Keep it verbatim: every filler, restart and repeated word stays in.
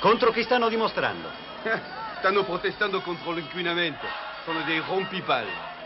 Contro chi stanno dimostrando? Stanno protestando contro l'inquinamento. Sono dei rompipalle.